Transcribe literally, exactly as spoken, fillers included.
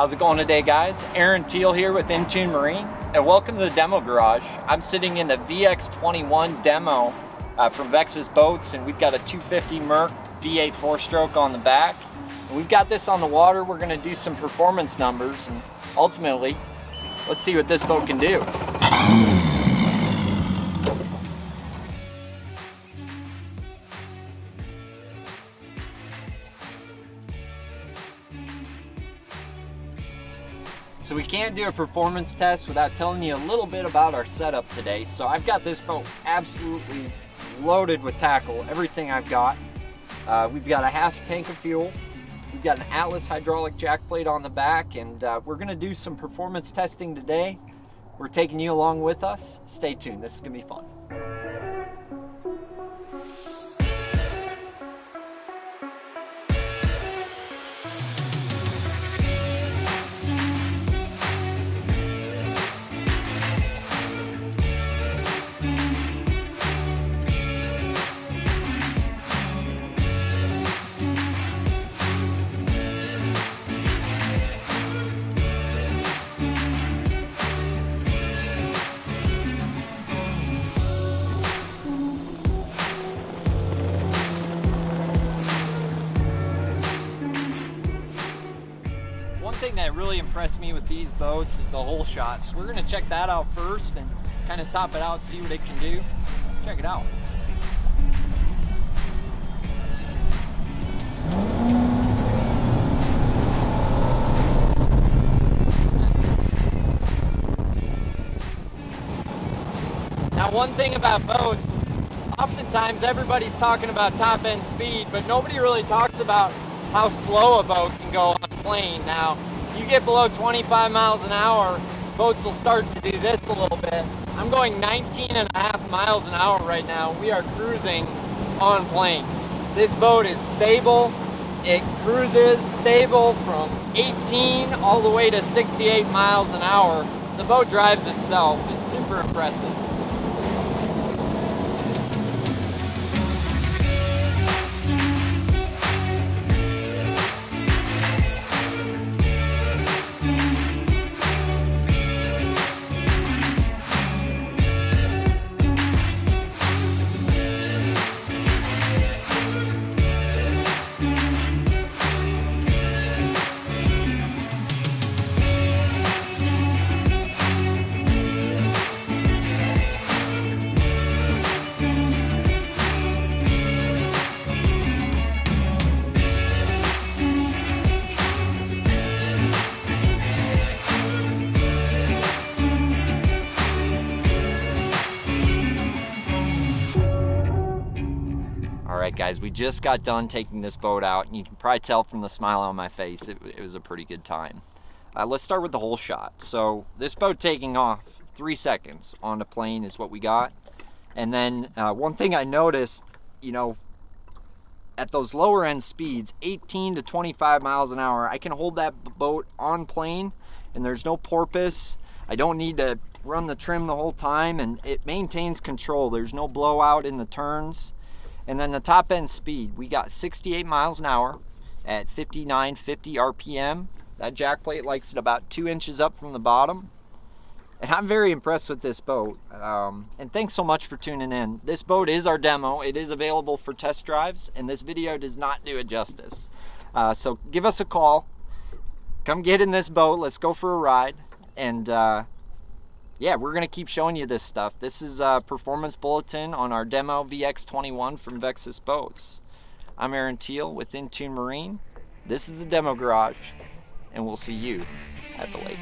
How's it going today, guys? Aaron Thiel here with Intune Marine, and welcome to the demo garage. I'm sitting in the V X twenty-one demo uh, from Vexus Boats, and we've got a two fifty Merc V eight four-stroke on the back. And we've got this on the water. We're gonna do some performance numbers, and ultimately, let's see what this boat can do. So we can't do a performance test without telling you a little bit about our setup today. So I've got this boat absolutely loaded with tackle, everything I've got. Uh, we've got a half tank of fuel. We've got an Atlas hydraulic jack plate on the back, and uh, we're gonna do some performance testing today. We're taking you along with us. Stay tuned, this is gonna be fun. Thing that really impressed me with these boats is the hole shot. So we're gonna check that out first and kind of top it out, see what it can do. Check it out. Now, one thing about boats, oftentimes everybody's talking about top end speed, but nobody really talks about how slow a boat can go on plane. Now, you get below twenty-five miles an hour, boats will start to do this a little bit. I'm going nineteen and a half miles an hour right now. We are cruising on plane. This boat is stable. It cruises stable from eighteen all the way to sixty-eight miles an hour. The boat drives itself. It's super impressive. Alright guys, we just got done taking this boat out, and you can probably tell from the smile on my face, it, it was a pretty good time. Uh, let's start with the hole shot. So this boat taking off three seconds on the plane is what we got. And then uh, one thing I noticed, you know, at those lower end speeds, eighteen to twenty-five miles an hour, I can hold that boat on plane and there's no porpoise. I don't need to run the trim the whole time, and it maintains control. There's no blowout in the turns. And then the top end speed, we got sixty-eight miles an hour at fifty-nine fifty R P M. That jack plate likes it about two inches up from the bottom. And I'm very impressed with this boat. Um, and thanks so much for tuning in. This boat is our demo. It is available for test drives, and this video does not do it justice. Uh, so give us a call. Come get in this boat. Let's go for a ride. And uh, yeah, we're gonna keep showing you this stuff. This is a performance bulletin on our demo V X twenty-one from Vexus Boats. I'm Aaron Thiel with Intune Marine. This is the demo garage, and we'll see you at the lake.